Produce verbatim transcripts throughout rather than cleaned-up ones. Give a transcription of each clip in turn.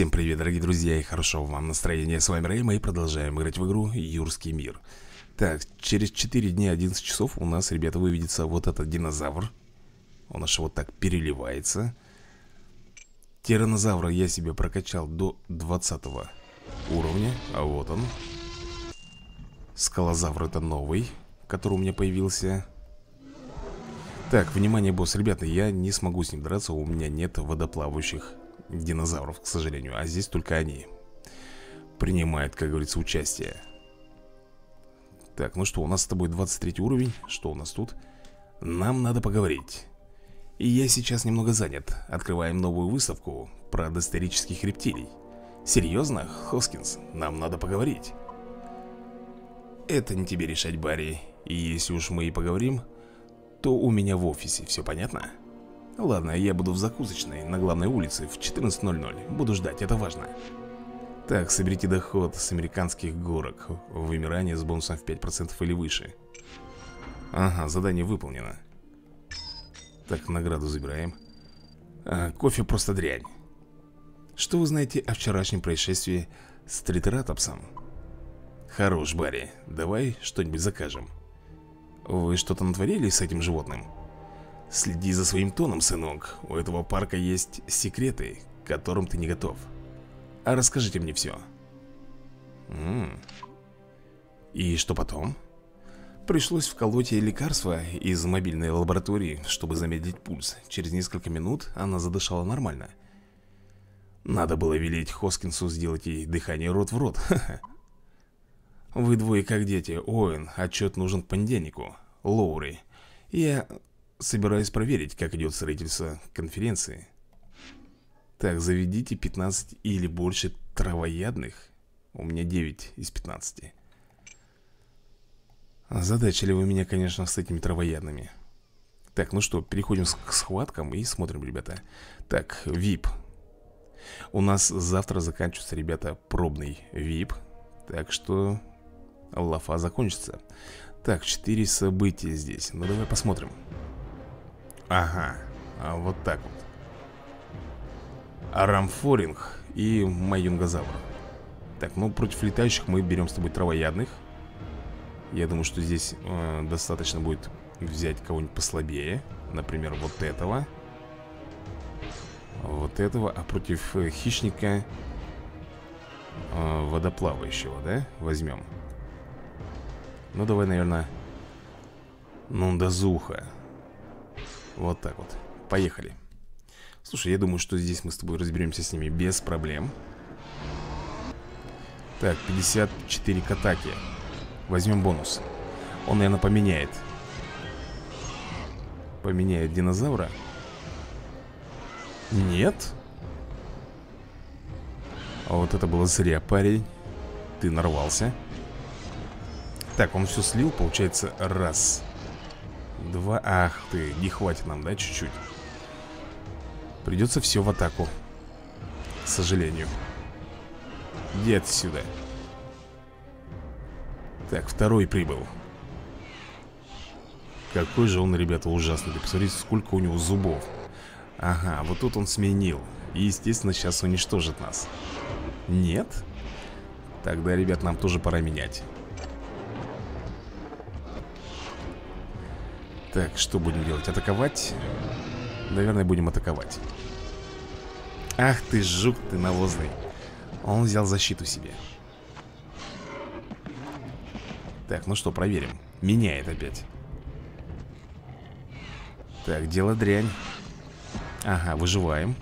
Всем привет, дорогие друзья, и хорошего вам настроения. С вами Рэй, мы продолжаем играть в игру Юрский мир. Так, через четыре дня, одиннадцать часов, у нас, ребята, выведется вот этот динозавр. Он аж вот так переливается. Тираннозавра я себе прокачал до двадцатого уровня. А вот он. Скалозавр — это новый, который у меня появился. Так, внимание, босс, ребята, я не смогу с ним драться, у меня нет водоплавающих динозавров, к сожалению. А здесь только они принимают, как говорится, участие. Так, ну что, у нас с тобой двадцать третий уровень. Что у нас тут? Нам надо поговорить. И я сейчас немного занят. Открываем новую выставку про доисторических рептилий. Серьезно, Хоскинс? Нам надо поговорить. Это не тебе решать, Барри. И если уж мы и поговорим, то у меня в офисе, все понятно? Ладно, я буду в закусочной на главной улице в четырнадцать ноль ноль. Буду ждать, это важно. Так, соберите доход с американских горок. Вымирание с бонусом в пять процентов или выше. Ага, задание выполнено. Так, награду забираем. а, Кофе просто дрянь. Что вы знаете о вчерашнем происшествии с Тритератопсом? Хорош, Барри, давай что-нибудь закажем. Вы что-то натворили с этим животным? Следи за своим тоном, сынок. У этого парка есть секреты, к которым ты не готов. А расскажите мне все. М-м. И что потом? Пришлось вколоть ей лекарство из мобильной лаборатории, чтобы замедлить пульс. Через несколько минут она задышала нормально. Надо было велеть Хоскинсу сделать ей дыхание рот в рот. Ха-ха. Вы двое как дети. Оуэн, отчет нужен к понедельнику. Лоурен, я собираюсь проверить, как идет строительство конференции. Так, заведите пятнадцать или больше травоядных. У меня девять из пятнадцати. Задачили вы меня, конечно, с этими травоядными. Так, ну что, переходим к схваткам и смотрим, ребята. Так, вип. У нас завтра заканчивается, ребята, пробный вип. Так что лафа закончится. Так, четыре события здесь. Ну, давай посмотрим. Ага, а вот так вот. Рамфоринх и Майюнгазавр. Так, ну, против летающих мы берем с тобой травоядных. Я думаю, что здесь э, достаточно будет взять кого-нибудь послабее. Например, вот этого. Вот этого. А против э, хищника... водоплавающего, да? Возьмем. Ну, давай, наверное, Нундазуха. Вот так вот. Поехали. Слушай, я думаю, что здесь мы с тобой разберемся с ними без проблем. Так, пятьдесят четыре к атаке. Возьмем бонус. Он, наверное, поменяет. Поменяет динозавра? Нет. А вот это было зря, парень. Ты нарвался. Так, он все слил, получается, раз. Два. Ах ты, не хватит нам, да, чуть-чуть. Придется все в атаку. К сожалению. Иди отсюда. Так, второй прибыл. Какой же он, ребята, ужасный. Ты посмотрите, сколько у него зубов. Ага, вот тут он сменил. И, естественно, сейчас уничтожит нас. Нет? Тогда, ребят, нам тоже пора менять. Так, что будем делать? Атаковать? Наверное, будем атаковать. Ах ты, жук ты навозный. Он взял защиту себе. Так, ну что, проверим. Меняет опять. Так, дело дрянь. Ага, выживаем.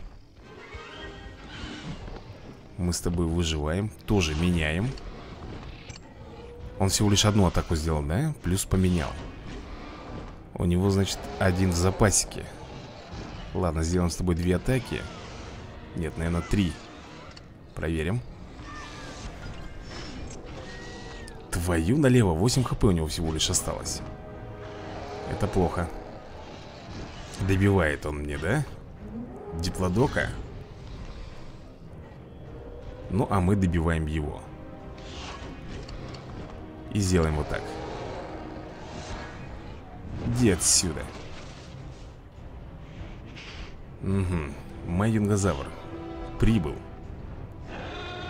Мы с тобой выживаем. Тоже меняем. Он всего лишь одну атаку сделал, да? Плюс поменял. У него, значит, один в запасике. Ладно, сделаем с тобой две атаки. Нет, наверное, три. Проверим. Твою налево. восемь хп у него всего лишь осталось. Это плохо. Добивает он мне, да? Диплодока. Ну, а мы добиваем его. И сделаем вот так. Иди отсюда. Угу. Майюнгазавр прибыл.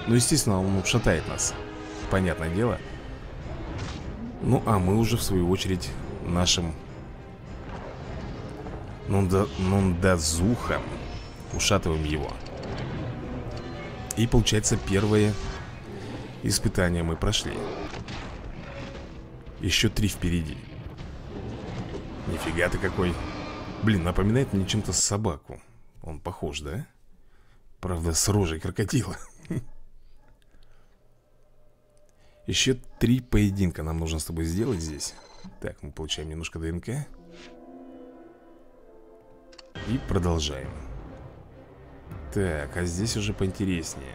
Ну, естественно, он шатает нас. Понятное дело. Ну, а мы уже, в свою очередь, нашим Нунда... Нундазухом ушатываем его. И, получается, первое испытание мы прошли. Еще три впереди. Нифига ты какой. Блин, напоминает мне чем-то собаку. Он похож, да? Правда, с рожей крокодила. Еще три поединка нам нужно с тобой сделать здесь. Так, мы получаем немножко ДНК. И продолжаем. Так, а здесь уже поинтереснее.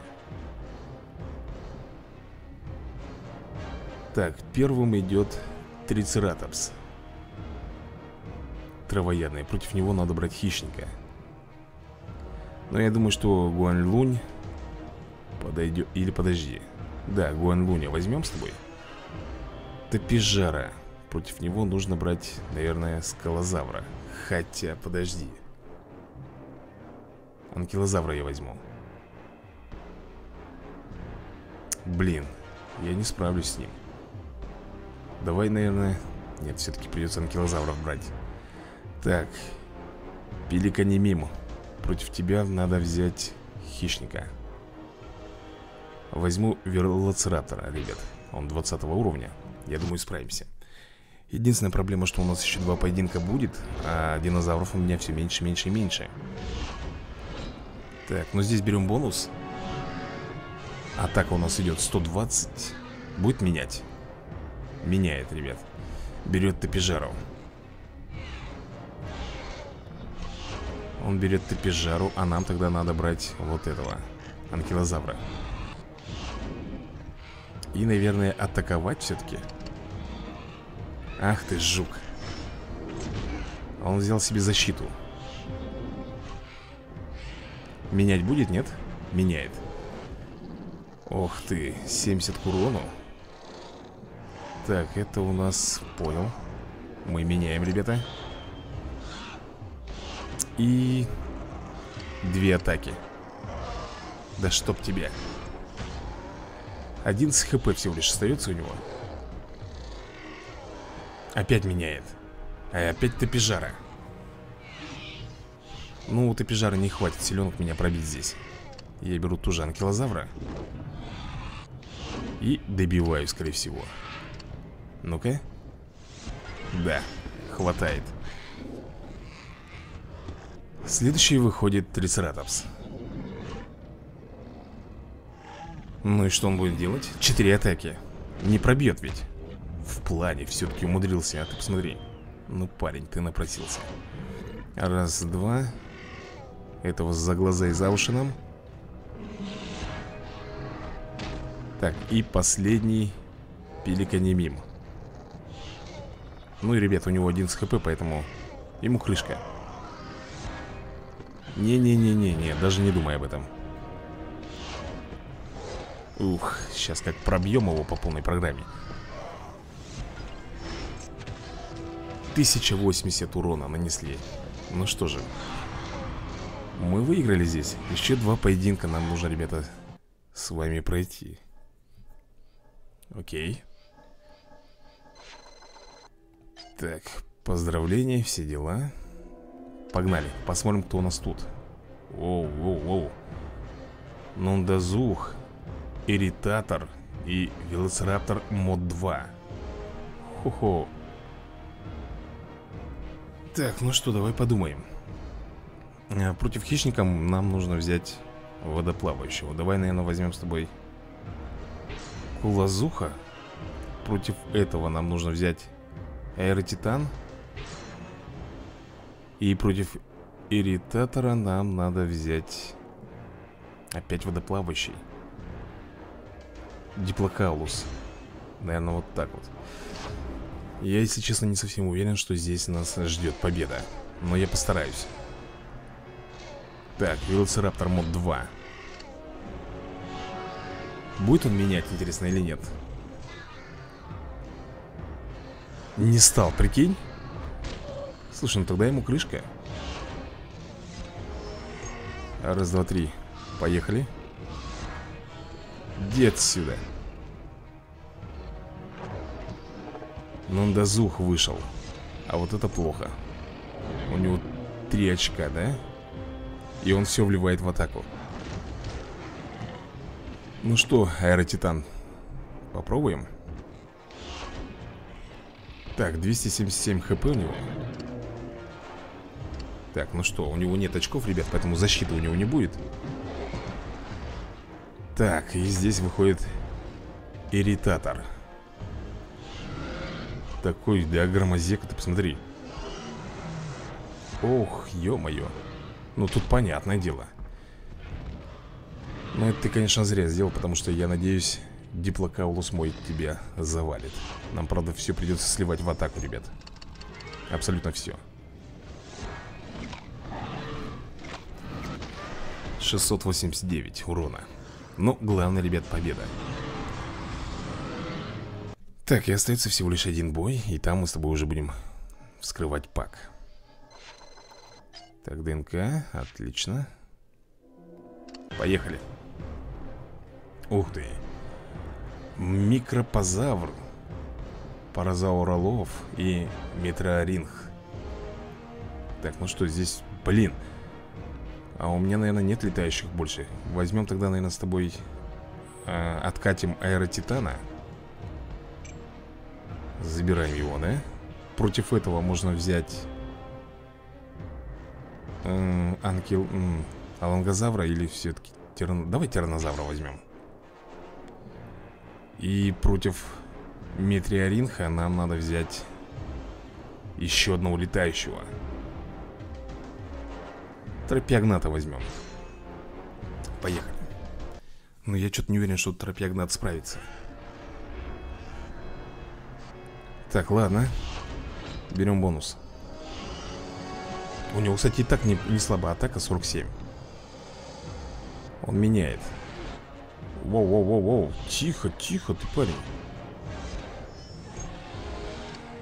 Так, первым идет Тритератопс. Травоядный. Против него надо брать хищника. Но я думаю, что Гуаньлунь подойдет. Или подожди. Да, Гуаньлуня возьмем с тобой. Тапежара. Против него нужно брать, наверное, Скалозавра. Хотя, подожди. Анкилозавра я возьму. Блин, я не справлюсь с ним. Давай, наверное... Нет, все-таки придется анкилозавров брать. Так. Пеликанимим. Против тебя надо взять хищника. Возьму велоцираптора, ребят. Он двадцатого уровня. Я думаю, справимся. Единственная проблема, что у нас еще два поединка будет. А динозавров у меня все меньше, меньше и меньше. Так, ну здесь берем бонус. Атака у нас идет сто двадцать. Будет менять. Меняет, ребят. Берет Тапежару. Он берет Тапежару, а нам тогда надо брать вот этого анкилозавра. И, наверное, атаковать все-таки. Ах ты жук. Он взял себе защиту. Менять будет, нет? Меняет. Ох ты, семьдесят к урону. Так, это у нас... Понял. Мы меняем, ребята. И... Две атаки. Да чтоб тебя. Одиннадцать хп всего лишь остается у него. Опять меняет. А опять Тапежара. Ну, у Тапежара не хватит силенок меня пробить здесь. Я беру ту же анкилозавра. И добиваю, скорее всего. Ну-ка. Да, хватает. Следующий выходит Трицератопс. Ну и что он будет делать? Четыре атаки. Не пробьет ведь. В плане все-таки умудрился, а ты посмотри. Ну, парень, ты напросился. Раз, два. Этого за глаза и за уши нам. Так, и последний Пеликанимим. Ну и, ребят, у него одиннадцать хп, поэтому ему крышка. Не-не-не-не-не, даже не думай об этом. Ух, сейчас как пробьем его по полной программе. Тысяча восемьдесят урона нанесли. Ну что же, мы выиграли здесь. Еще два поединка нам нужно, ребята, с вами пройти. Окей. Так, поздравления, все дела. Погнали, посмотрим, кто у нас тут. Воу-воу-воу. Нундазух, Иритатор и Велоцираптор мод два. Хо-хо. Так, ну что, давай подумаем. Против хищника нам нужно взять водоплавающего. Давай, наверное, возьмем с тобой Кулазуха. Против этого нам нужно взять Аэротитан. И против Иритатора нам надо взять опять водоплавающий. Диплокаулус. Наверное, вот так вот. Я, если честно, не совсем уверен, что здесь нас ждет победа. Но я постараюсь. Так, Велоцираптор мод два. Будет он менять, интересно, или нет? Не стал, прикинь. Слушай, ну тогда ему крышка. Раз, два, три. Поехали. Иди отсюда. Нундазух вышел. А вот это плохо. У него три очка, да? И он все вливает в атаку. Ну что, аэротитан, попробуем. Так, двести семьдесят семь хп у него. Так, ну что, у него нет очков, ребят, поэтому защиты у него не будет. Так, и здесь выходит Иритатор. Такой, да, громозека, ты посмотри. Ох, ё-моё. Ну, тут понятное дело. Но это ты, конечно, зря сделал, потому что, я надеюсь, Диплокаулус мой тебя завалит. Нам, правда, все придется сливать в атаку, ребят. Абсолютно все. шестьсот восемьдесят девять урона. Но главное, ребят, победа. Так, и остается всего лишь один бой, и там мы с тобой уже будем вскрывать пак. Так, ДНК, отлично. Поехали. Ух ты. Микропозавр, Паразауролов и Метриоринх. Так, ну что, здесь, блин. А у меня, наверное, нет летающих больше. Возьмем тогда, наверное, с тобой э, откатим аэротитана. Забираем его, да? Против этого можно взять э, Анкил... Э, Алангозавра или все-таки тиран... Давай тираннозавра возьмем. И против Метриоринха нам надо взять еще одного летающего. Тропеогната возьмем. Поехали. Но я что-то не уверен, что Тропеогнат справится. Так, ладно. Берем бонус. У него, кстати, и так не, не слабая атака, сорок семь. Он меняет. Воу-воу-воу-воу. Тихо, тихо, ты, парень.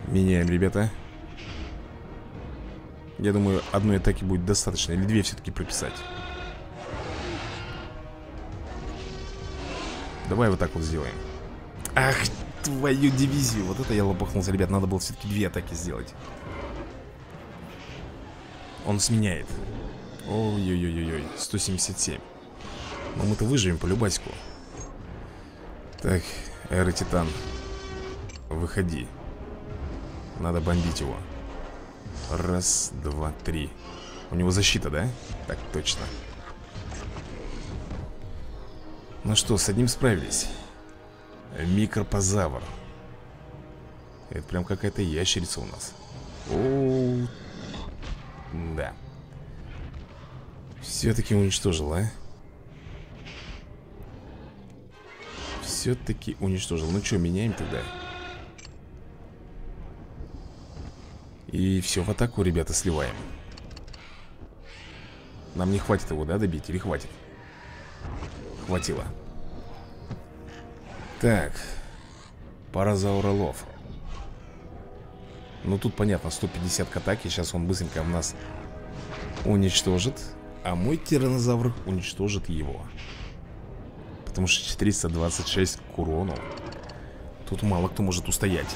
Меняем, ребята. Я думаю, одной атаки будет достаточно. Или две все-таки прописать. Давай вот так вот сделаем. Ах, твою дивизию. Вот это я лопухнулся, ребят. Надо было все-таки две атаки сделать. Он сменяет. Ой-ой-ой-ой-ой. сто семьдесят семь. Но мы-то выживем по любасику. Так, аэротитан, выходи. Надо бомбить его. Раз, два, три. У него защита, да? Так, точно. Ну что, с одним справились. Микропозавр. Это прям какая-то ящерица у нас. О-о-о. Да. Все-таки уничтожил, а? Все-таки уничтожил. Ну что, меняем тогда? И все, в атаку, ребята, сливаем. Нам не хватит его, да, добить? Или хватит? Хватило. Так. Паразауролов. Ну, тут понятно, сто пятьдесят к атаке. Сейчас он быстренько нас уничтожит. А мой тираннозавр уничтожит его. Потому что четыреста двадцать шесть к урону. Тут мало кто может устоять.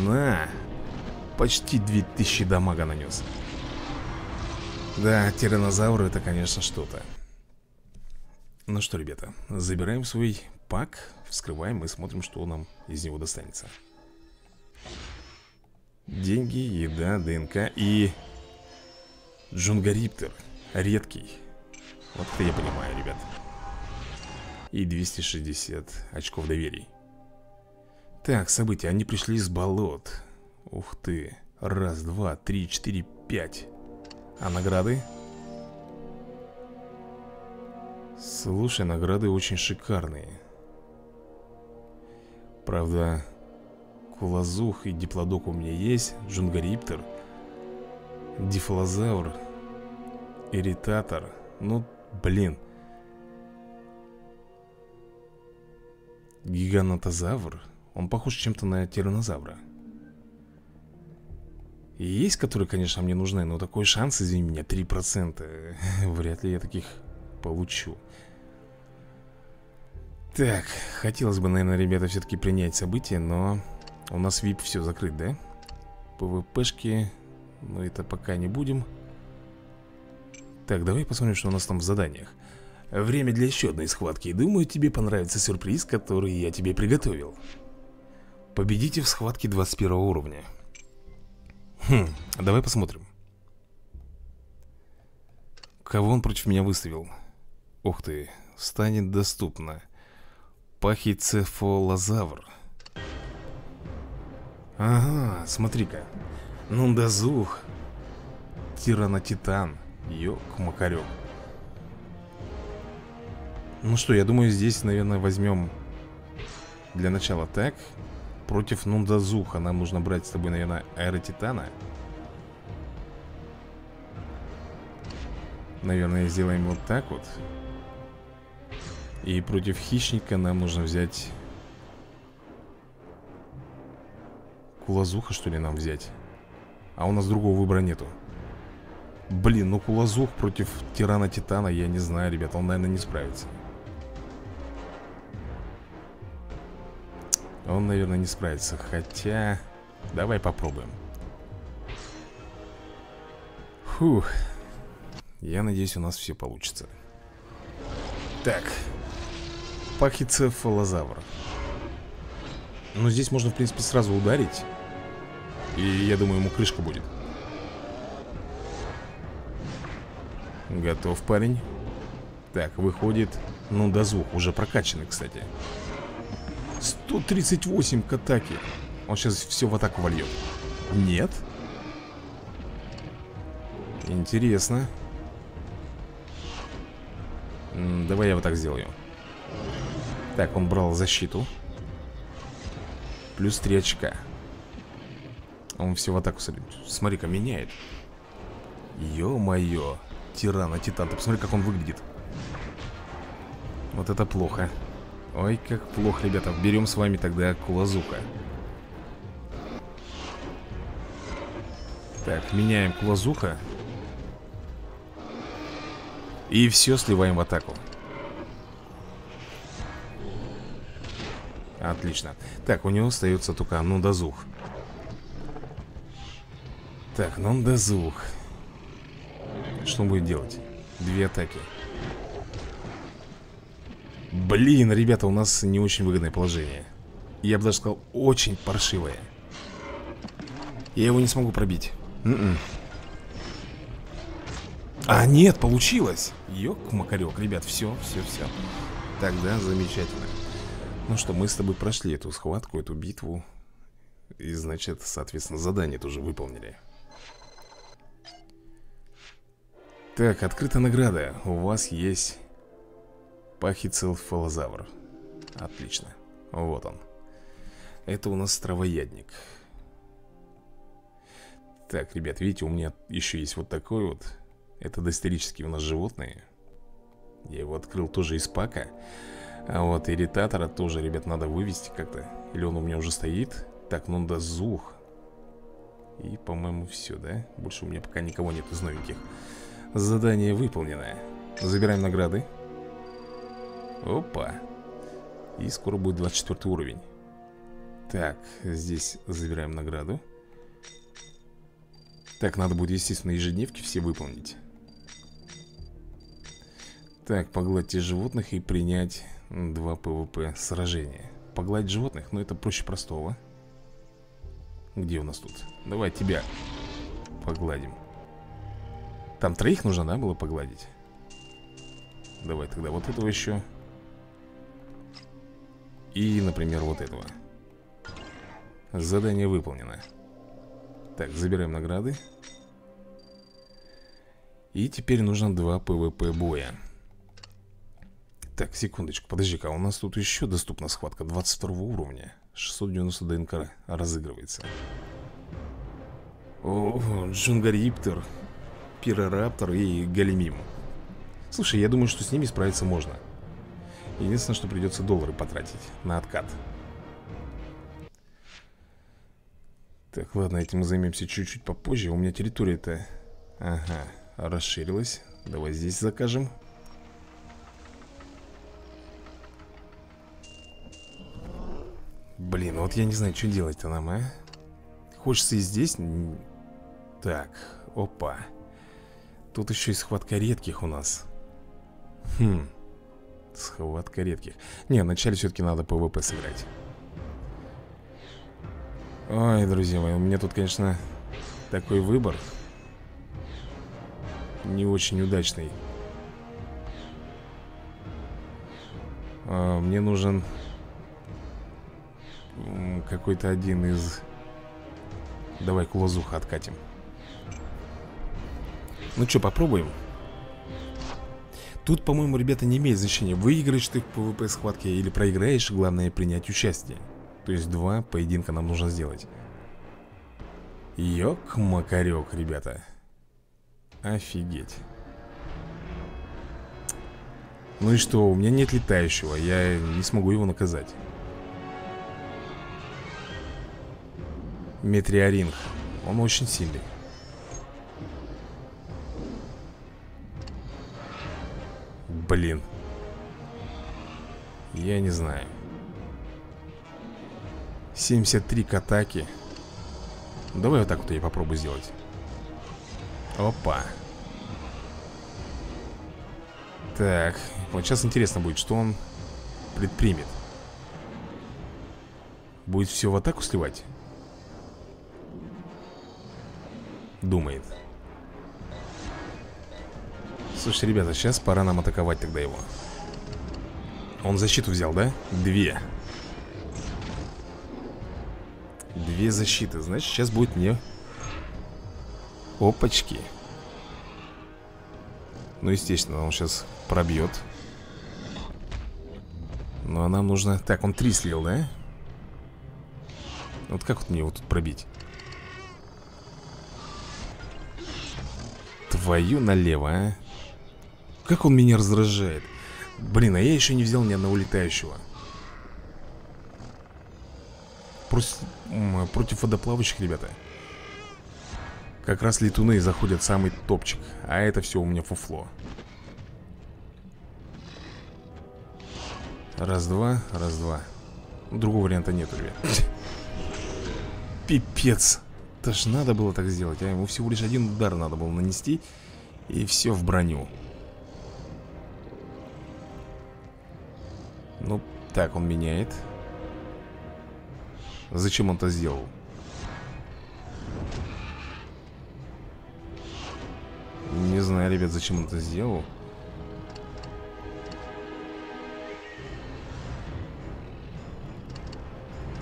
На! Почти две тысячи дамага нанес. Да, тираннозавр это, конечно, что-то. Ну что, ребята, забираем свой пак, вскрываем и смотрим, что нам из него достанется. Деньги, еда, ДНК и Джунгариптер. Редкий. Вот это я понимаю, ребят. И двести шестьдесят очков доверий. Так, события, они пришли с болот. Ух ты. Раз, два, три, четыре, пять. А награды? Слушай, награды очень шикарные. Правда, Кулазух и Диплодок у меня есть. Джунгариптер, Дифалозавр, Иритатор. Ну, блин. Гиганотозавр. Он похож чем-то на тираннозавра. И есть, которые, конечно, мне нужны. Но такой шанс, извини меня, три процента. Вряд ли я таких получу. Так, хотелось бы, наверное, ребята, все-таки принять событие, но у нас ви ай пи все закрыт, да? ПВПшки, но это пока не будем. Так, давай посмотрим, что у нас там в заданиях. Время для еще одной схватки. Думаю, тебе понравится сюрприз, который я тебе приготовил. Победите в схватке двадцать первого уровня. Хм, давай посмотрим. Кого он против меня выставил? Ух ты, станет доступно. Пахицефалозавр. Ага, смотри-ка. Нундазух. Тираннотитан. Ёк-макарёк. Ну что, я думаю, здесь, наверное, возьмем для начала так. Против Нундазуха нам нужно брать с тобой, наверное, Аэротитана. Наверное, сделаем вот так вот. И против Хищника нам нужно взять... Кулазуха, что ли, нам взять? А у нас другого выбора нету. Блин, ну Кулазух против Тираннотитана, я не знаю, ребята, он, наверное, не справится. Он, наверное, не справится, хотя... Давай попробуем. Фух. Я надеюсь, у нас все получится. Так. Пахицефалозавр. Ну, здесь можно, в принципе, сразу ударить. И, я думаю, ему крышка будет. Готов, парень. Так, выходит... Ну, да, звук уже прокачанный, кстати. сто тридцать восемь к атаке. Он сейчас все в атаку вольет. Нет. Интересно. Давай я вот так сделаю. Так, он брал защиту. Плюс три очка. Он все в атаку. Смотри-ка, меняет. Ё-моё. Тираннотитан. Ты посмотри, как он выглядит. Вот это плохо. Ой, как плохо, ребята. Берем с вами тогда Кулазуха. Так, меняем Кулазуха. И все сливаем в атаку. Отлично. Так, у него остается только Нундазух. Так, Нундазух. Что он будет делать? Две атаки. Блин, ребята, у нас не очень выгодное положение. Я бы даже сказал, очень паршивое. Я его не смогу пробить. Н-н. А, нет, получилось. Ёк-макарёк, ребят, все, все, все. Тогда замечательно. Ну что, мы с тобой прошли эту схватку, эту битву. И, значит, соответственно, задание тоже выполнили. Так, открыта награда. У вас есть... Пахицефалозавр. Отлично. Вот он. Это у нас травоядник. Так, ребят, видите, у меня еще есть вот такой вот. Это доисторические у нас животные. Я его открыл тоже из пака. А вот Иритатора тоже, ребят, надо вывести как-то. Или он у меня уже стоит. Так, Нундазух. И, по-моему, все, да? Больше у меня пока никого нет из новеньких. Задание выполнено. Забираем награды. Опа. И скоро будет двадцать четвёртый уровень. Так, здесь забираем награду. Так, надо будет, естественно, ежедневки все выполнить. Так, погладьте животных и принять два пэ вэ пэ сражения. Погладить животных, но это проще простого. Где у нас тут? Давай тебя погладим. Там троих нужно, да, было погладить? Давай тогда вот этого еще. И, например, вот этого. Задание выполнено. Так, забираем награды. И теперь нужно два пэ вэ пэ боя. Так, секундочку, подожди-ка. У нас тут еще доступна схватка двадцать второго уровня. шестьсот девяносто дэ эн ка разыгрывается. О, Джунгариптер, Пирораптор и Галимим. Слушай, я думаю, что с ними справиться можно. Единственное, что придется доллары потратить на откат. Так, ладно, этим мы займемся чуть-чуть попозже. У меня территория-то... Ага, расширилась. Давай здесь закажем. Блин, вот я не знаю, что делать-то нам, а? Хочется и здесь. Так, опа. Тут еще и схватка редких у нас. Хм. Схватка редких. Не, вначале все-таки надо пэ вэ пэ сыграть. Ой, друзья мои, у меня тут, конечно, такой выбор. Не очень удачный. а, Мне нужен какой-то один из... Давай Кулазуха откатим. Ну что, попробуем. Тут, по-моему, ребята, не имеет значения, выиграешь ты в пэ вэ пэ схватке или проиграешь, главное принять участие. То есть два поединка нам нужно сделать. Ёк-макарёк, ребята. Офигеть. Ну и что, у меня нет летающего. Я не смогу его наказать. Метриоринх. Он очень сильный. Блин. Я не знаю. семьдесят три к атаке. Давай вот так вот я попробую сделать. Опа. Так, вот сейчас интересно будет, что он предпримет. Будет все в атаку сливать? Думает. Слушайте, ребята, сейчас пора нам атаковать тогда его. Он защиту взял, да? Две. Две защиты, значит, сейчас будет мне. Опачки. Ну, естественно, он сейчас пробьет. Ну, а нам нужно... Так, он три слил, да? Вот как вот мне его тут пробить? Твою налево, а? Как он меня раздражает. Блин, а я еще не взял ни одного летающего. Просто... Против водоплавающих, ребята, как раз летуны заходят самый топчик. А это все у меня фуфло. Раз-два, раз-два. Другого варианта нету, ребят. Пипец. Это ж надо было так сделать, а? Ему всего лишь один удар надо было нанести. И все в броню. Ну, так, он меняет. Зачем он это сделал? Не знаю, ребят, зачем он это сделал.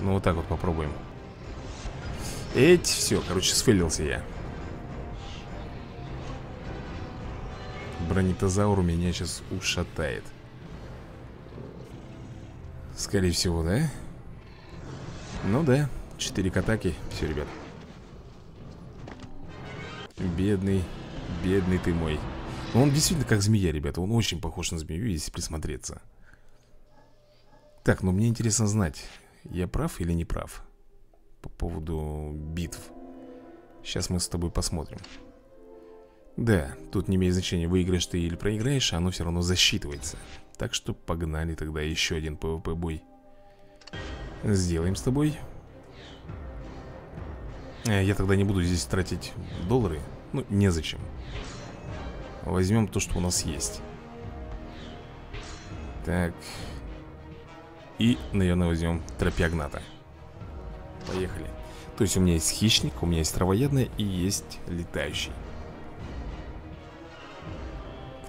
Ну, вот так вот попробуем. Эть, все, короче, сфейлился я. Бронитозавр меня сейчас ушатает. Скорее всего, да? Ну да, четыре к атаке. Все, ребят. Бедный, бедный ты мой. Но он действительно как змея, ребята. Он очень похож на змею, если присмотреться. Так, ну мне интересно знать, я прав или не прав по поводу битв. Сейчас мы с тобой посмотрим. Да, тут не имеет значения, выиграешь ты или проиграешь, оно все равно засчитывается. Так что погнали тогда еще один пэ вэ пэ бой. Сделаем с тобой. Я тогда не буду здесь тратить доллары. Ну, незачем. Возьмем то, что у нас есть. Так. И, наверное, возьмем тропеогната. Поехали. То есть у меня есть хищник, у меня есть травоядная и есть летающий.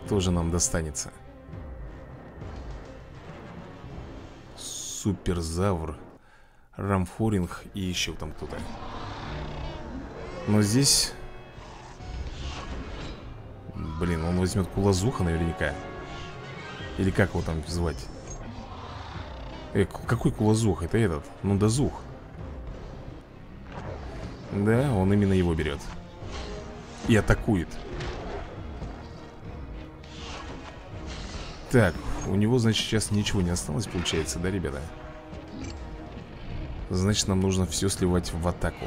Кто же нам достанется? Суперзавр, Рамфоринх и еще там кто-то. Но здесь... Блин, он возьмет Кулазуха наверняка. Или как его там звать? Э, какой Кулазух? Это этот, Нундазух. Да, он именно его берет. И атакует. Так, у него, значит, сейчас ничего не осталось, получается, да, ребята? Значит, нам нужно все сливать в атаку.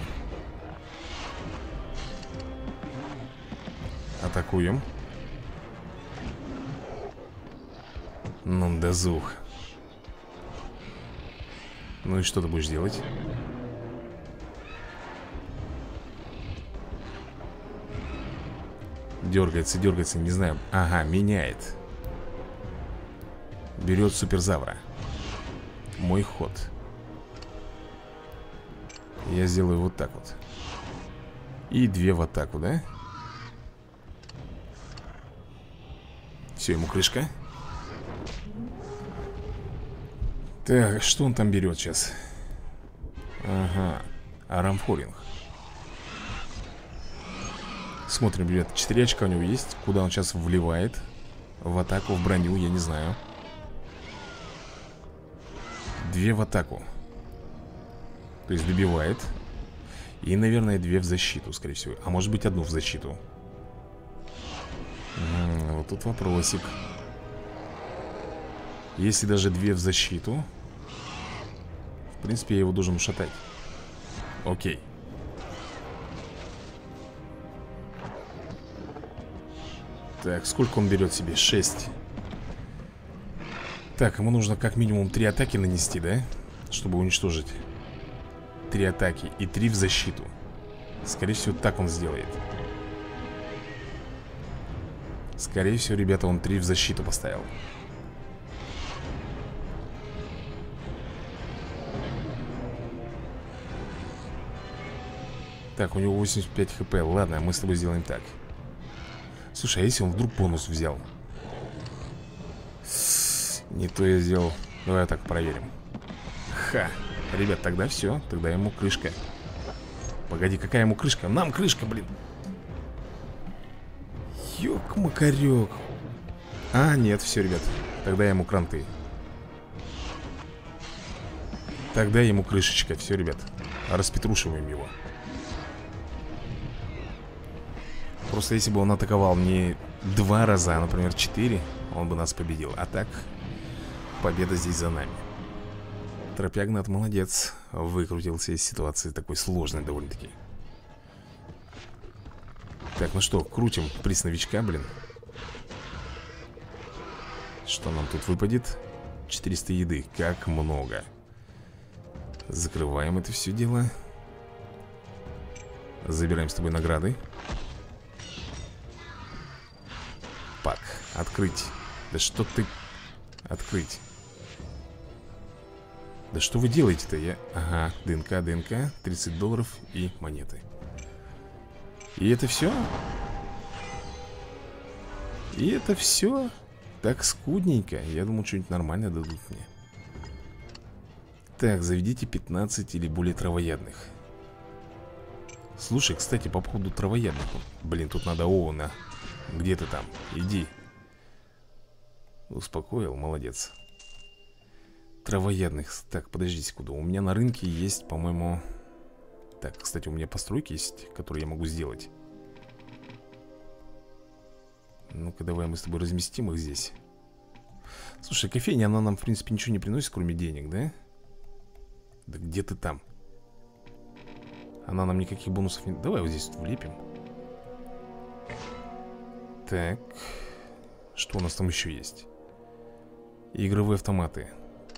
Атакуем. Нундазух. Ну и что ты будешь делать? Дергается, дергается, не знаю. Ага, меняет. Берет суперзавра. Мой ход. Я сделаю вот так вот. И две в атаку, да? Все, ему крышка. Так, что он там берет сейчас? Ага, а Рамфоринх. Смотрим, ребят, четыре очка у него есть. Куда он сейчас вливает? В атаку, в броню, я не знаю. Две в атаку. То есть добивает. И, наверное, две в защиту, скорее всего. А может быть, одну в защиту. М-м, вот тут вопросик. Если даже две в защиту, в принципе, я его должен шатать. Окей. Так, сколько он берет себе? шесть. Так, ему нужно как минимум три атаки нанести, да? Чтобы уничтожить. Три атаки и три в защиту. Скорее всего, так он сделает. Скорее всего, ребята, он три в защиту поставил. Так, у него восемьдесят пять хп. Ладно, мы с тобой сделаем так. Слушай, а если он вдруг бонус взял? Не то я сделал. Давай так проверим. Ха. Ребят, тогда все. Тогда ему крышка. Погоди, какая ему крышка? Нам крышка, блин. Ёк-макарёк. А, нет, все, ребят. Тогда ему кранты. Тогда ему крышечка. Все, ребят. Распетрушиваем его. Просто если бы он атаковал не два раза, а, например, четыре, он бы нас победил. А так, победа здесь за нами. Тропеогнат молодец. Выкрутился из ситуации такой сложной довольно-таки. Так, ну что, крутим приз новичка, блин. Что нам тут выпадет? четыреста еды, как много. Закрываем это все дело. Забираем с тобой награды. Пак, открыть. Да что ты... Открыть. Да что вы делаете-то? Я... Ага, ДНК, ДНК, тридцать долларов и монеты. И это все? И это все? Так скудненько. Я думал, что-нибудь нормальное дадут мне. Так, заведите пятнадцать или более травоядных. Слушай, кстати, по поводу травоядных. Блин, тут надо Оуэна. Где ты там? Иди. Успокоил, молодец. Травоядных. Так, подожди секунду. У меня на рынке есть, по-моему... Так, кстати, у меня постройки есть, которые я могу сделать. Ну-ка, давай мы с тобой разместим их здесь. Слушай, кофейня, она нам, в принципе, ничего не приносит, кроме денег, да? Да где ты там? Она нам никаких бонусов не... Давай вот здесь вот влепим. Так. Что у нас там еще есть? Игровые автоматы.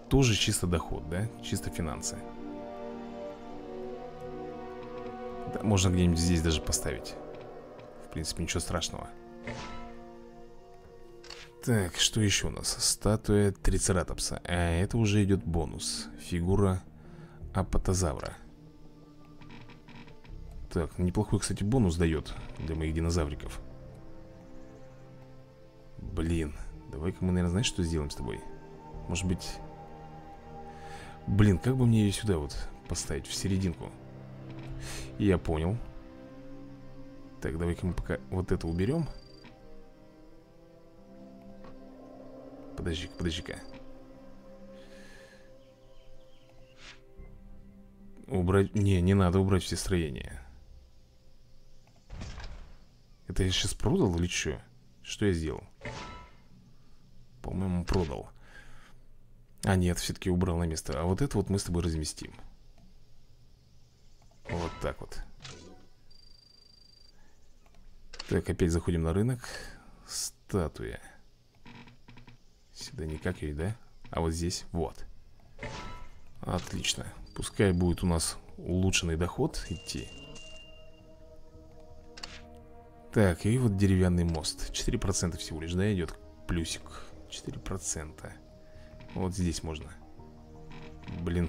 Тоже чисто доход, да? Чисто финансы. Да, можно где-нибудь здесь даже поставить. В принципе, ничего страшного. Так, что еще у нас? Статуя Тритератопса. А это уже идет бонус. Фигура апатозавра. Так, неплохой, кстати, бонус дает для моих динозавриков. Блин, давай-ка мы, наверное, знаешь, что сделаем с тобой? Может быть... Блин, как бы мне ее сюда вот поставить, в серединку? Я понял. Так, давай-ка мы пока вот это уберем. Подожди-ка, подожди-ка. Убрать... Не, не надо убрать все строения. Это я сейчас продал или что? Что я сделал? По-моему, продал. А нет, все-таки убрал на место. А вот это вот мы с тобой разместим. Вот так вот. Так, опять заходим на рынок. Статуя. Сюда никак ее, да? А вот здесь, вот. Отлично. Пускай будет у нас улучшенный доход идти. Так, и вот деревянный мост. четыре процента всего лишь, да, идет плюсик. четыре процента. Вот здесь можно. Блин.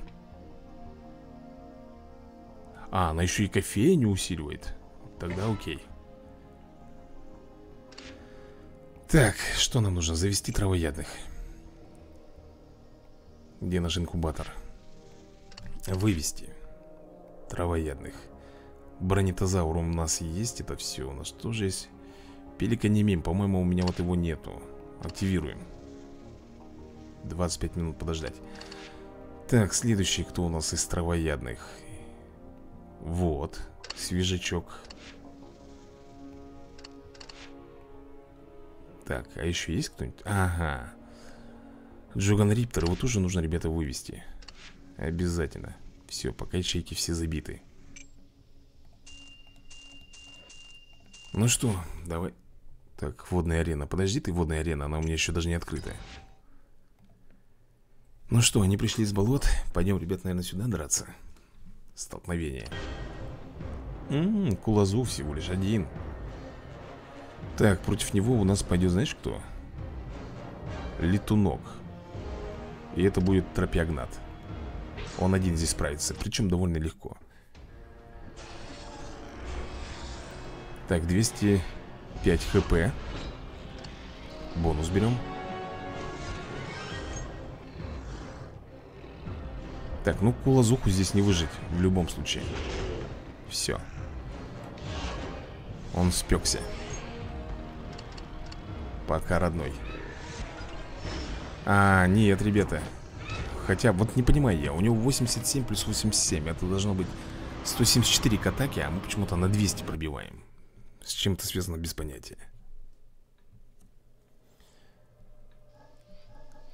А, она еще и кофейню усиливает. Тогда окей. Так, что нам нужно? Завести травоядных. Где наш инкубатор? Вывести травоядных. Бронитозавр у нас есть, это все. У нас тоже есть. Пеликанимим, по-моему, у меня вот его нету. Активируем. двадцать пять минут подождать. Так, следующий кто у нас из травоядных? Вот, свежачок. Так, а еще есть кто-нибудь? Ага. Джунгариптер, его тоже нужно, ребята, вывести. Обязательно. Все, пока ячейки все забиты. Ну что, давай. Так, водная арена. Подожди ты, водная арена, она у меня еще даже не открытая. Ну что, они пришли из болот. Пойдем, ребят, наверное, сюда драться. Столкновение. М-м, Кулазу всего лишь один. Так, против него у нас пойдет, знаешь, кто? Летунок. И это будет Тропеогнат. Он один здесь справится, причем довольно легко. Так, двести пять хп. Бонус берем. Так, ну Кулазуху здесь не выжить в любом случае. Все. Он спекся. Пока, родной. А, нет, ребята. Хотя, вот не понимаю я. У него восемьдесят семь плюс восемьдесят семь. Это должно быть сто семьдесят четыре к атаке. А мы почему-то на двести пробиваем. С чем-то связано без понятия.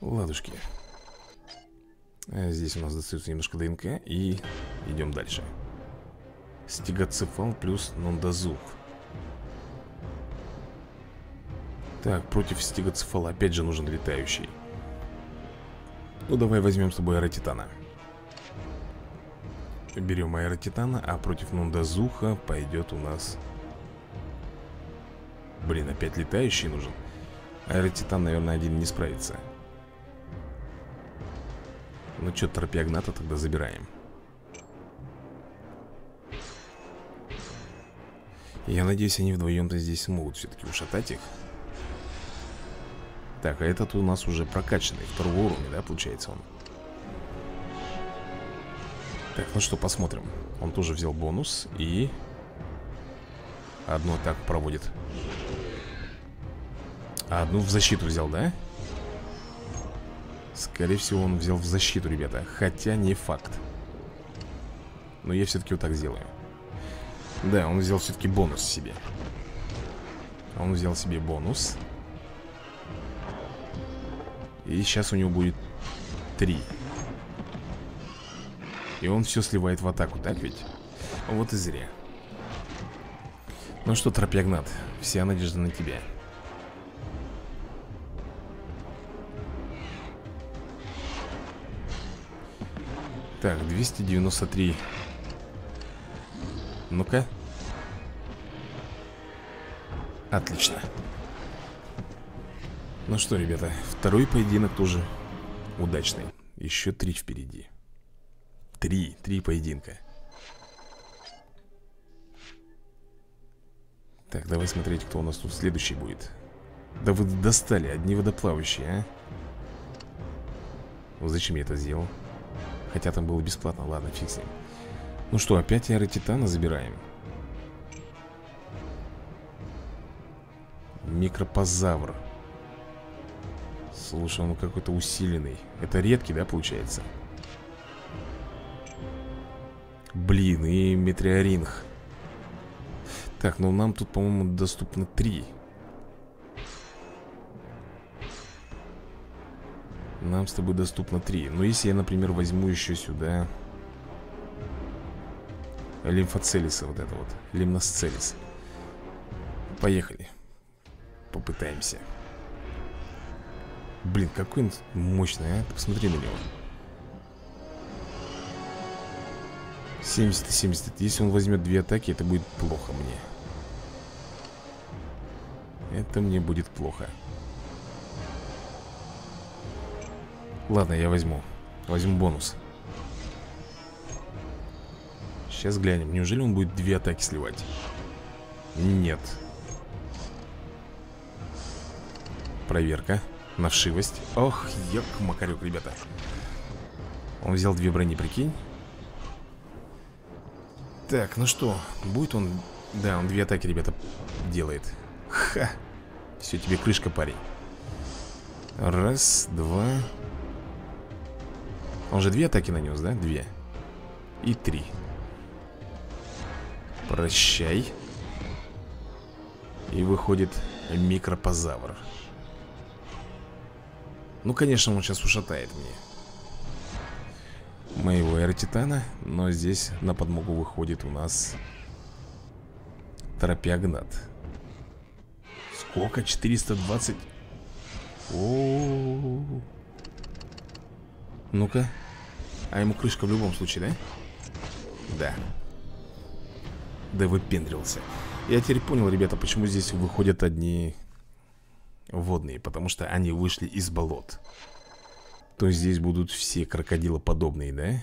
Ладушки. Здесь у нас достается немножко ДНК. И идем дальше. Стигоцефал плюс Нундазух. Так, против стигоцефала опять же нужен летающий. Ну давай возьмем с собой аэротитана. Берем аэротитана. А против Нундазуха пойдет у нас... Блин, опять летающий нужен. Аэротитан, наверное, один не справится. Ну что, Тропеогната тогда забираем. Я надеюсь, они вдвоем-то здесь могут все-таки ушатать их. Так, а этот у нас уже прокачанный. Второго уровня, да, получается он? Так, ну что, посмотрим. Он тоже взял бонус и одну атаку проводит. А одну в защиту взял, да? Скорее всего, он взял в защиту, ребята. Хотя не факт. Но я все-таки вот так сделаю. Да, он взял все-таки бонус себе. Он взял себе бонус. И сейчас у него будет три. И он все сливает в атаку, так ведь? Вот и зря. Ну что, Тропеогнат, вся надежда на тебя. Так, двести девяносто три. Ну-ка. Отлично. Ну что, ребята, второй поединок тоже удачный. Еще три впереди. Три, три поединка. Так, давай смотреть, кто у нас тут следующий будет. Да вы достали, одни водоплавающие, а? Зачем я это сделал? Хотя там было бесплатно, ладно, фиг с ним. Ну что, опять аэротитана забираем. Микропозавр. Слушай, он какой-то усиленный. Это редкий, да, получается? Блин, и метриоринх. Так, ну нам тут, по-моему, доступно три. Нам с тобой доступно три. Но если я, например, возьму еще сюда лимфоцелиса, вот это вот, лимноцелис. Поехали. Попытаемся. Блин, какой он мощный, а? Посмотри на него. семьдесят и семьдесят. Если он возьмет две атаки, это будет плохо мне. Это мне будет плохо. Ладно, я возьму. Возьму бонус. Сейчас глянем. Неужели он будет две атаки сливать? Нет. Проверка на вшивость. Ох, ёк-макарёк, ребята. Он взял две брони, прикинь. Так, ну что, будет он... Да, он две атаки, ребята, делает. Ха! Все, тебе крышка, парень. Раз, два. Он же две атаки нанес, да? Две. И три. Прощай. И выходит микропозавр. Ну, конечно, он сейчас ушатает мне моего аэротитана. Но здесь на подмогу выходит у нас тропеогнат. Сколько? четыреста двадцать. О-о-о-о. Ну-ка. А ему крышка в любом случае, да? Да. Да выпендрился. Я теперь понял, ребята, почему здесь выходят одни водные. Потому что они вышли из болот. То здесь будут все крокодилоподобные, да?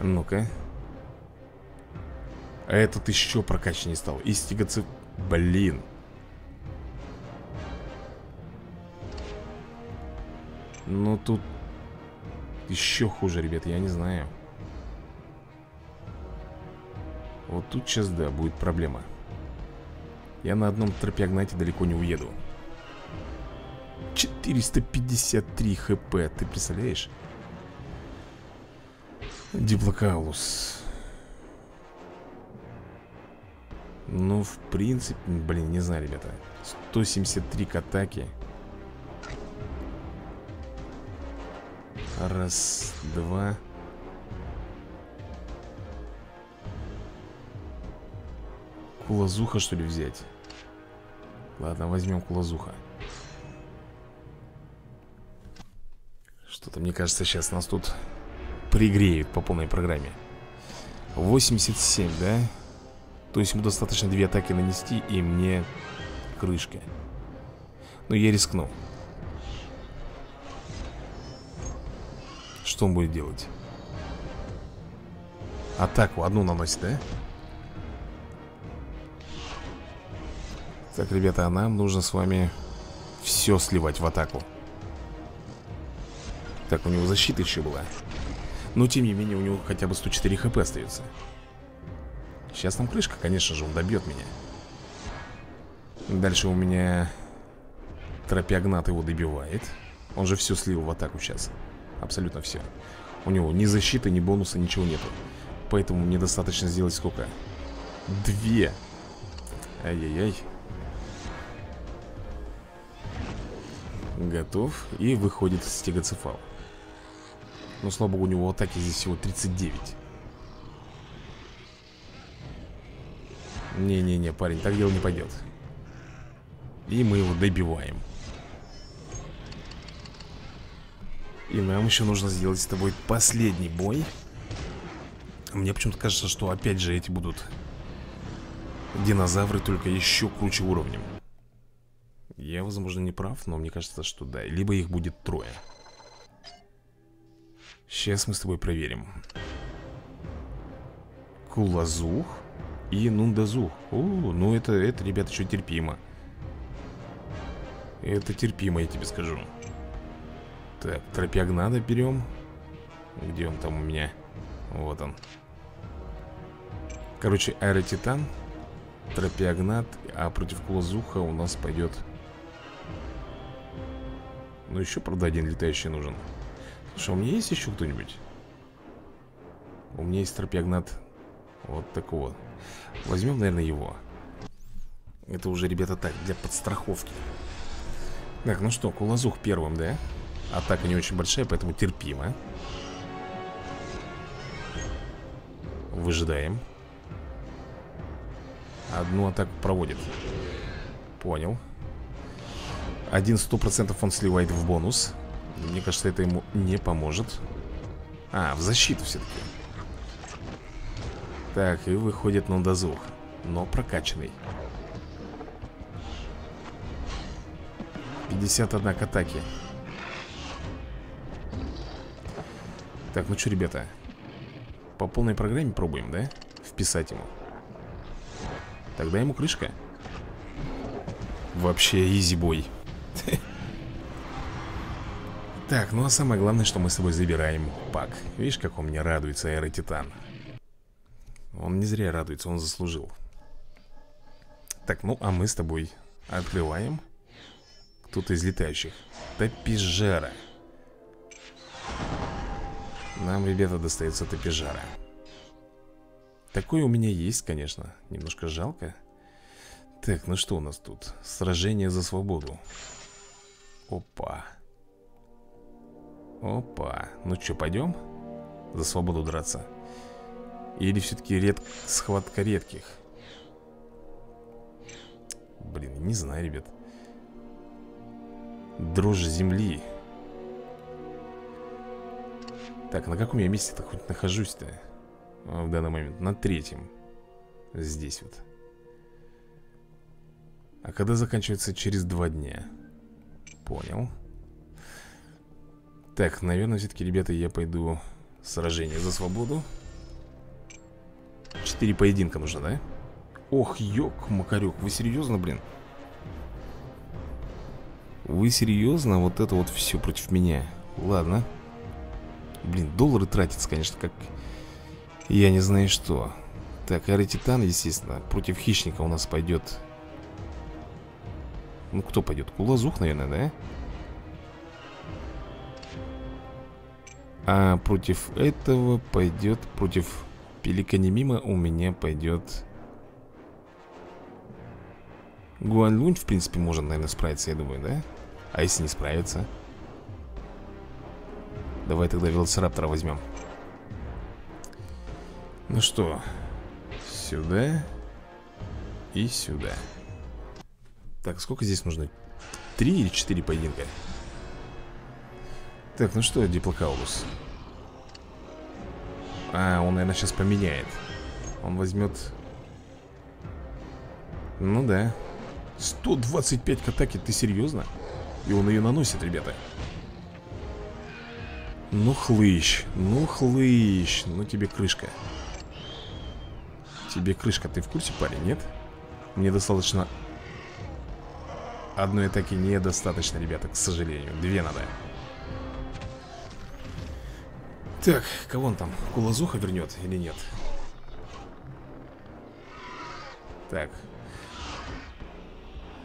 Ну-ка. А этот еще прокачаннее стал. И стигоцеф... Блин. Но тут еще хуже, ребят, я не знаю. Вот тут сейчас, да, будет проблема. Я на одном тропеогнате далеко не уеду. четыреста пятьдесят три хп, ты представляешь? Диплокаулус. Ну, в принципе, блин, не знаю, ребята. сто семьдесят три к атаке. Раз, два. Кулазуха, что ли, взять? Ладно, возьмем кулазуха. Что-то, мне кажется, сейчас нас тут пригреют по полной программе. восемьдесят семь, да? То есть ему достаточно две атаки нанести, и мне крышка. Но я рискну. Что он будет делать? Атаку одну наносит, да? Так, ребята, а нам нужно с вами все сливать в атаку. Так, у него защита еще была. Но, тем не менее, у него хотя бы сто четыре хп остается. Сейчас там крышка, конечно же, он добьет меня. Дальше у меня тропеогнат его добивает. Он же все слил в атаку сейчас. Абсолютно все. У него ни защиты, ни бонуса, ничего нету. Поэтому мне достаточно сделать сколько? Две. Ай-яй-яй. Готов. И выходит стигоцефал. Но, слава богу, у него атаки здесь всего тридцать девять. Не-не-не, парень, так дело не пойдет. И мы его добиваем. И нам еще нужно сделать с тобой последний бой. Мне почему-то кажется, что опять же эти будут динозавры, только еще круче уровнем. Я, возможно, не прав, но мне кажется, что да. Либо их будет трое. Сейчас мы с тобой проверим. Кулазух и Нундазух. О, ну это, это, ребята, еще терпимо. Это терпимо, я тебе скажу. Так, тропеогнада берем. Где он там у меня? Вот он. Короче, аэротитан, тропеогнат. А против кулазуха у нас пойдет... Ну еще, правда, один летающий нужен. Слушай, у меня есть еще кто-нибудь? У меня есть тропеогнат. Вот такого. Возьмем, наверное, его. Это уже, ребята, так, для подстраховки. Так, ну что, кулазух первым, да? Атака не очень большая, поэтому терпимо. Выжидаем. Одну атаку проводит. Понял. Один сто процентов он сливает в бонус. Мне кажется, это ему не поможет. А, в защиту все-таки. Так, и выходит Нундазух, но прокачанный. пятьдесят один к атаке. Так, ну что, ребята, по полной программе пробуем, да? Вписать ему. Тогда ему крышка. Вообще изи-бой. Так, ну а самое главное, что мы с собой забираем пак. Видишь, как он мне радуется, Аэротитан. Он не зря радуется, он заслужил. Так, ну а мы с тобой открываем. Кто-то из летающих. Тапежара. Нам, ребята, достается Тапежара. Такое у меня есть, конечно. Немножко жалко. Так, ну что у нас тут? Сражение за свободу. Опа. Опа. Ну что, пойдем? За свободу драться. Или все-таки ред... схватка редких? Блин, не знаю, ребят. Дрожь земли. Так, на каком я месте-то хоть нахожусь-то? В данный момент на третьем. Здесь вот. А когда заканчивается? Через два дня. Понял. Так, наверное, все-таки, ребята, я пойду. Сражение за свободу. Четыре поединка нужно, да? Ох, ёк-макарёк, вы серьезно, блин? Вы серьезно? Вот это вот все против меня. Ладно. Блин, доллары тратятся, конечно, как... Я не знаю что. Так, Аэротитан, естественно. Против хищника у нас пойдет. Ну, кто пойдет? Кулазух, наверное, да? А против этого пойдет... Против Пеликанимима у меня пойдет... Гуаньлун, в принципе, может, наверное, справиться, я думаю, да? А если не справится? Давай тогда Велоцираптора возьмем. Ну что, сюда и сюда. Так, сколько здесь нужно? Три или четыре поединка? Так, ну что, Диплокаулус? А, он, наверное, сейчас поменяет. Он возьмет... Ну да. сто двадцать пять к атаке, ты серьезно? И он ее наносит, ребята. Ну хлыщ, ну хлыщ. Ну тебе крышка. Тебе крышка, ты в курсе, парень, нет? Мне достаточно... Одной атаки недостаточно, ребята, к сожалению. Две надо. Так, кого он там? Кулазуха вернет или нет? Так.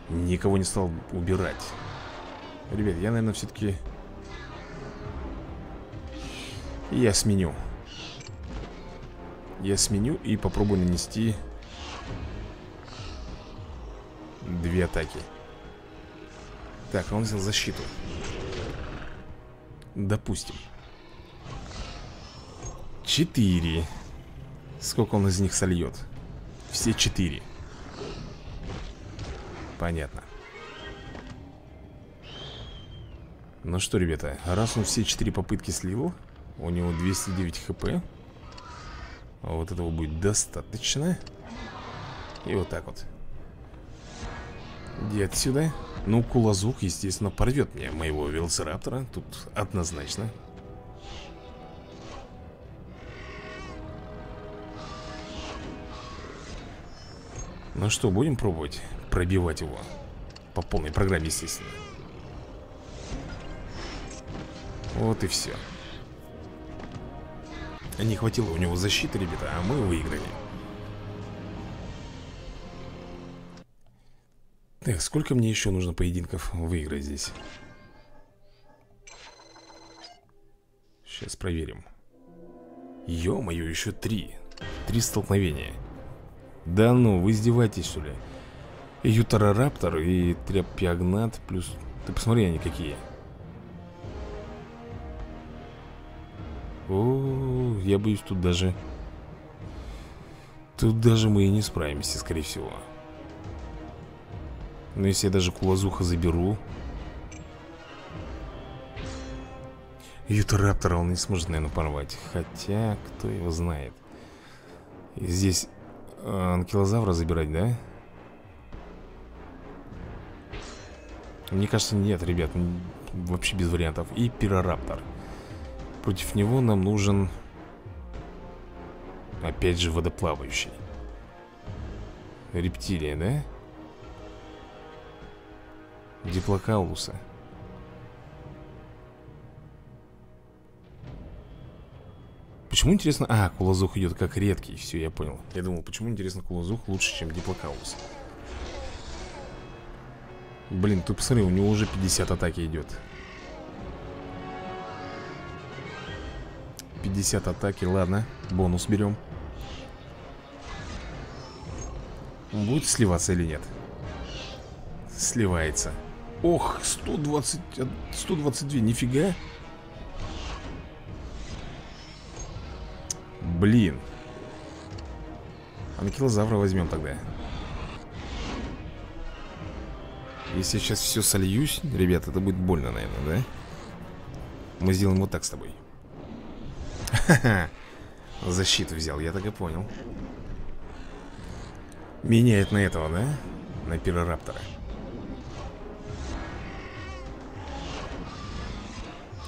Никого не стал убирать. Ребят, я, наверное, все-таки... Я сменю. Я сменю и попробую нанести две атаки. Так, он взял защиту. Допустим. Четыре. Сколько он из них сольет? Все четыре. Понятно. Ну что, ребята, раз он все четыре попытки слил, у него двести девять хп. Вот этого будет достаточно. И вот так вот. Иди отсюда. Ну, Кулазух, естественно, порвет мне моего Велоцираптора. Тут однозначно. Ну что, будем пробовать пробивать его? По полной программе, естественно. Вот и все. Не хватило у него защиты, ребята, а мы выиграли. Так, сколько мне еще нужно поединков выиграть здесь? Сейчас проверим. Ё-моё, еще три. Три столкновения. Да ну, вы издеваетесь, что ли? И Тритератопс, и Тропеогнат, плюс... Ты посмотри, они какие. О, я боюсь, тут даже... Тут даже мы и не справимся, скорее всего. Но если я даже Кулазуха заберу... Тритератопса он не сможет, наверное, порвать. Хотя, кто его знает. Здесь анкилозавра забирать, да? Мне кажется, нет, ребят, вообще без вариантов. И пирораптор. Против него нам нужен, опять же, водоплавающий. Рептилия, да? Диплокаулуса. Почему, интересно... А, кулазух идет как редкий. Все, я понял. Я думал, почему, интересно, кулазух лучше, чем диплокаулус. Блин, тут посмотри, у него уже пятьдесят атаки идет. пятьдесят атаки, ладно. Бонус берем. Будет сливаться или нет? Сливается. Ох, сто двадцать, сто двадцать два, нифига. Блин. Анкилозавра возьмем тогда. Если я сейчас все сольюсь, ребят, это будет больно, наверное, да? Мы сделаем вот так с тобой. Ха-ха. Защиту взял, я так и понял. Меняет на этого, да? На пирораптора.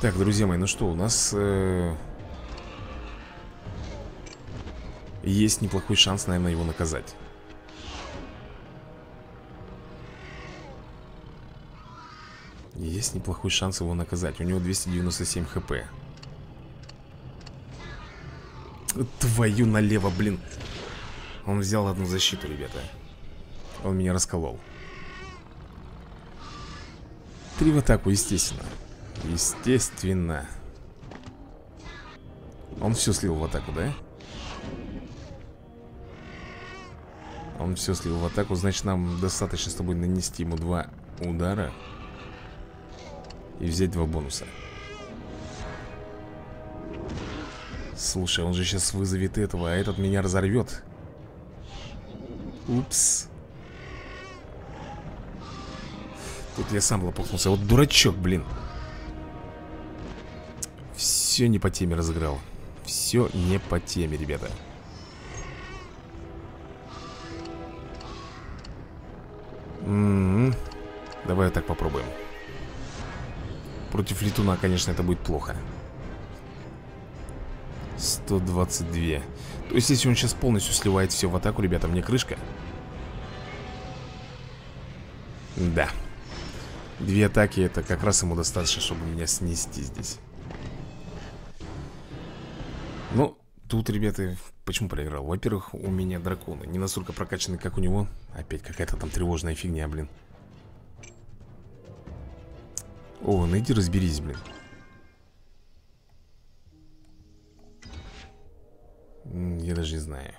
Так, друзья мои, ну что, у нас... Э... Есть неплохой шанс, наверное, его наказать. Есть неплохой шанс его наказать. У него двести девяносто семь хп. Твою налево, блин. Он взял одну защиту, ребята. Он меня расколол. Три в атаку, естественно. Естественно. Он все слил в атаку, да? Он все слил в атаку. Значит, нам достаточно с тобой нанести ему два удара и взять два бонуса. Слушай, он же сейчас вызовет этого, а этот меня разорвет. Упс. Тут я сам лопухнулся. Вот дурачок, блин. Все не по теме разыграл. Все не по теме, ребята. М-м-м. Давай так попробуем. Против летуна, конечно, это будет плохо. Сто двадцать два. То есть, если он сейчас полностью сливает все в атаку, ребята, мне крышка. Да. Две атаки, это как раз ему достаточно, чтобы меня снести здесь. Ну, тут, ребята, почему проиграл? Во-первых, у меня драконы не настолько прокачаны, как у него. Опять какая-то там тревожная фигня, блин. О, найди, разберись, блин. Я даже не знаю.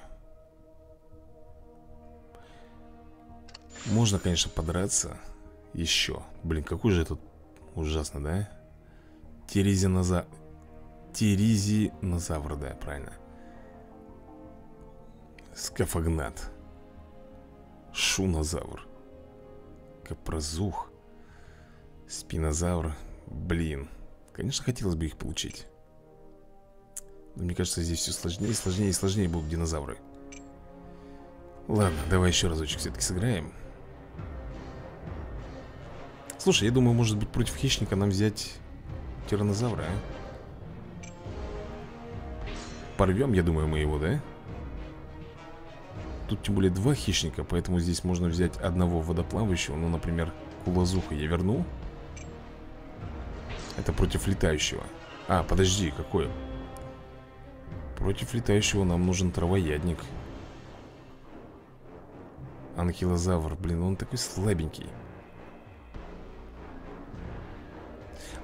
Можно, конечно, подраться еще. Блин, какой же этот ужасно, да? Тираннозавр. Тираннозавр, да, правильно. Скафогнат. Шунозавр. Капрозух. Спинозавр. Блин. Конечно, хотелось бы их получить. Но мне кажется, здесь все сложнее, сложнее и сложнее будут динозавры. Ладно, давай еще разочек все-таки сыграем. Слушай, я думаю, может быть, против хищника нам взять тираннозавра, а? Порвем, я думаю, мы его, да? Тут тем более два хищника, поэтому здесь можно взять одного водоплавающего. Ну, например, кулазуха я верну. Это против летающего. А, подожди, какой? Против летающего нам нужен травоядник. Анкилозавр, блин, он такой слабенький.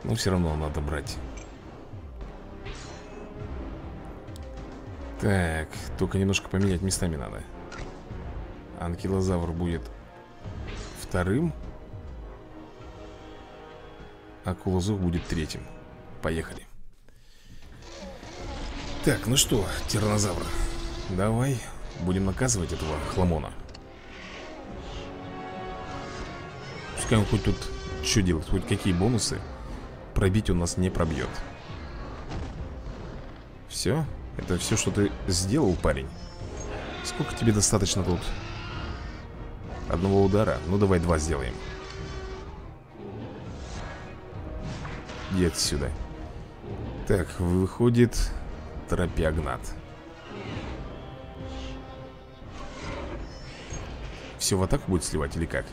Но все равно надо брать. Так, только немножко поменять местами надо. Анкилозавр будет вторым, а кулазух будет третьим. Поехали. Так, ну что, тираннозавр, давай будем наказывать этого хламона. Пускай он хоть тут что делает, хоть какие бонусы. Пробить у нас не пробьет. Все? Это все, что ты сделал, парень? Сколько тебе достаточно тут? Одного удара. Ну давай два сделаем. Иди отсюда. Так, выходит Тропеогнат. Все в атаку будет сливать или как?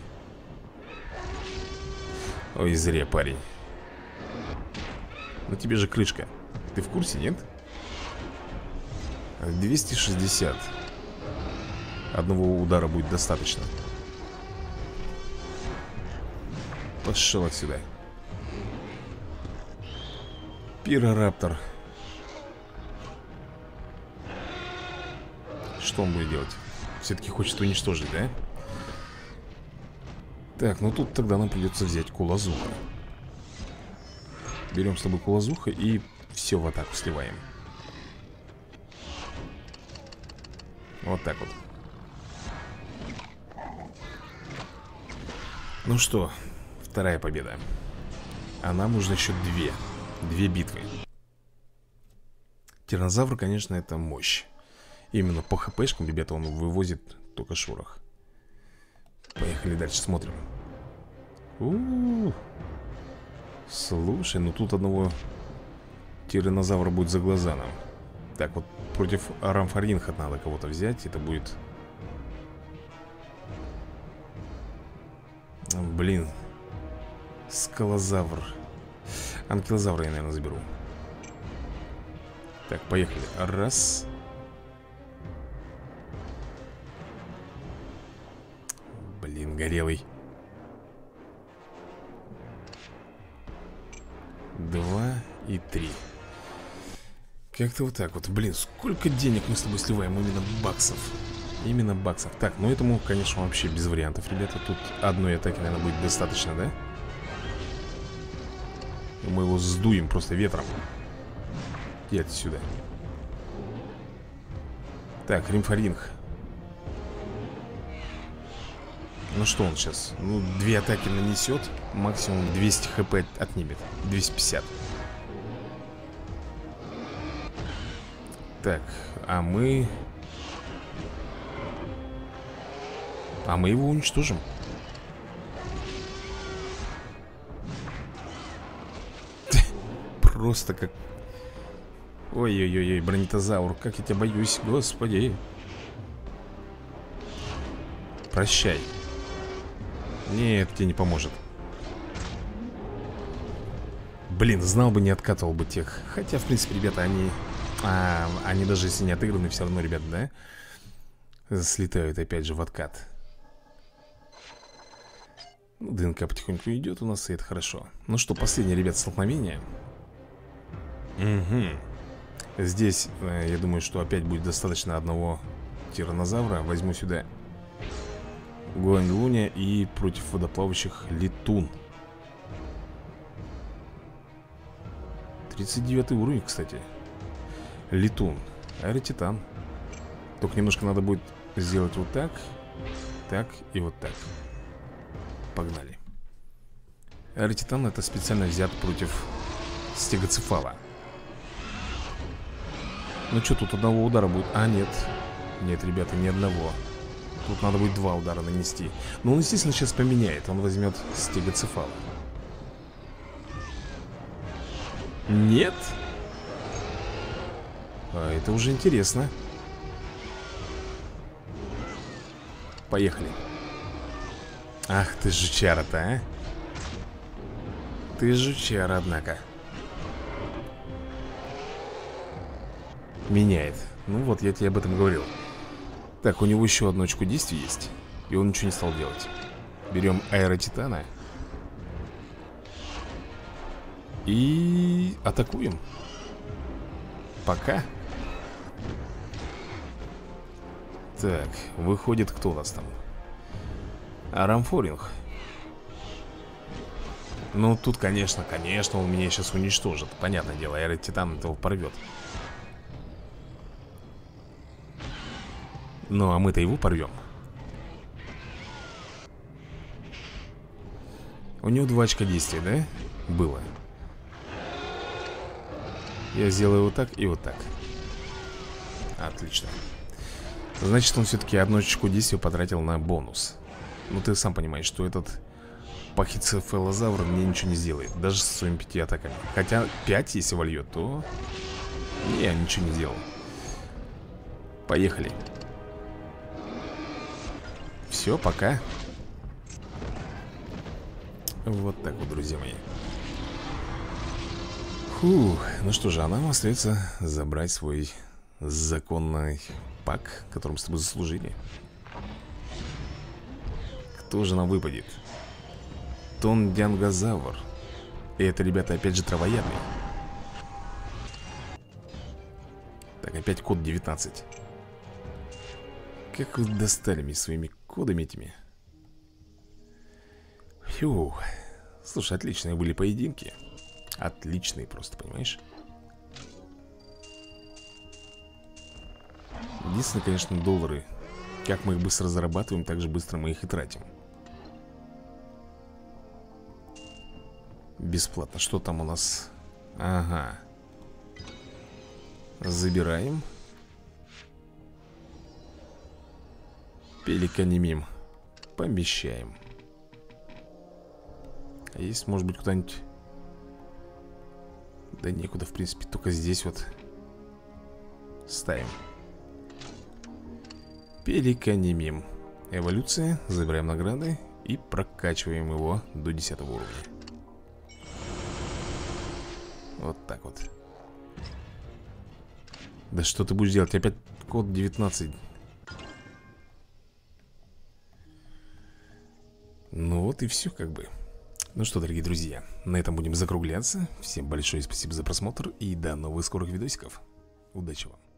Ой, зря, парень. Ну тебе же крышка. Ты в курсе, нет? двести шестьдесят. Одного удара будет достаточно. Пошел отсюда. Пирораптор. Что он будет делать? Все-таки хочет уничтожить, да? Так, ну тут тогда нам придется взять Кулазуха. Берем с тобой Кулазуха и все в атаку сливаем. Вот так вот. Ну что, вторая победа. А нам нужно еще две. Две битвы. Тираннозавр, конечно, это мощь. Именно по хпшкам, ребята, он вывозит только шорох. Поехали дальше, смотрим. У-у-у. Слушай, ну тут одного тираннозавра будет за глаза нам. Так, вот против Рамфоринха надо кого-то взять. Это будет... Блин. Скалозавр. Анкилозавра я, наверное, заберу. Так, поехали. Раз. Блин, горелый. Два и три. Как-то вот так вот. Блин, сколько денег мы с тобой сливаем. Именно баксов. Именно баксов. Так, ну этому, конечно, вообще без вариантов, ребята. Тут одной атаки, наверное, будет достаточно, да? Мы его сдуем просто ветром. И отсюда. Так, Рамфоринх. Ну что он сейчас? Ну, две атаки нанесет. Максимум двести хп отнимет. двести пятьдесят. Так, а мы... А мы его уничтожим. Просто как... Ой-ой-ой, бронитозавр, как я тебя боюсь, господи. Прощай. Нет, тебе не поможет. Блин, знал бы, не откатывал бы тех. Хотя, в принципе, ребята, они... А, они даже если не отыграны, все равно, ребята, да? Слетают опять же в откат. Ну, ДНК потихоньку идет у нас, и это хорошо. Ну что, последнее, ребят, столкновение. Угу. Здесь, э, я думаю, что опять будет достаточно одного тираннозавра. Возьму сюда Гуаньлуня и против водоплавающих летун. тридцать девятый уровень, кстати. Летун. Аэротитан. Только немножко надо будет сделать вот так. Так и вот так. Погнали. Аэротитан это специально взят против стигоцефала. Ну что, тут одного удара будет? А, нет. Нет, ребята, ни одного. Тут надо будет два удара нанести. Но он, естественно, сейчас поменяет. Он возьмет стигоцефала. Нет. А это уже интересно. Поехали. Ах, ты жучара-то, а. Ты жучара, однако. Меняет. Ну вот, я тебе об этом говорил. Так, у него еще одно очко действия есть. И он ничего не стал делать. Берем аэротитана. И... атакуем. Пока. Так, выходит, кто у нас там? А Рамфоринг. Ну, тут, конечно, конечно, он меня сейчас уничтожит. Понятное дело, аэротитан этого порвет. Ну, а мы-то его порвем. У него два очка действия, да? Было. Я сделаю вот так и вот так. Отлично. Значит, он все-таки одну очку действия потратил на бонус. Ну, ты сам понимаешь, что этот пахицефалозавр мне ничего не сделает. Даже со своими пяти атаками. Хотя пять, если вольет, то... Не, ничего не делал. Поехали. Все, пока. Вот так вот, друзья мои. Фух, ну что же, а нам остается забрать свой законный пак, которым мы с тобой заслужили. Кто же нам выпадет? Тираннозавр. И это, ребята, опять же травоядный. Так, опять код девятнадцать. Как вы достали меня своими кодами этими. Фух. Слушай, отличные были поединки. Отличные просто, понимаешь? Единственное, конечно, доллары. Как мы их быстро зарабатываем, так же быстро мы их и тратим. Бесплатно. Что там у нас? Ага. Забираем. Пеликанимим. Помещаем. А есть, может быть, куда-нибудь... Да некуда, в принципе, только здесь вот ставим. Пеликанимим. Эволюция, забираем награды и прокачиваем его до десятого уровня. Вот так вот. Да что ты будешь делать? Опять код девятнадцать. Ну вот и все как бы. Ну что, дорогие друзья, на этом будем закругляться. Всем большое спасибо за просмотр и до новых скорых видосиков. Удачи вам.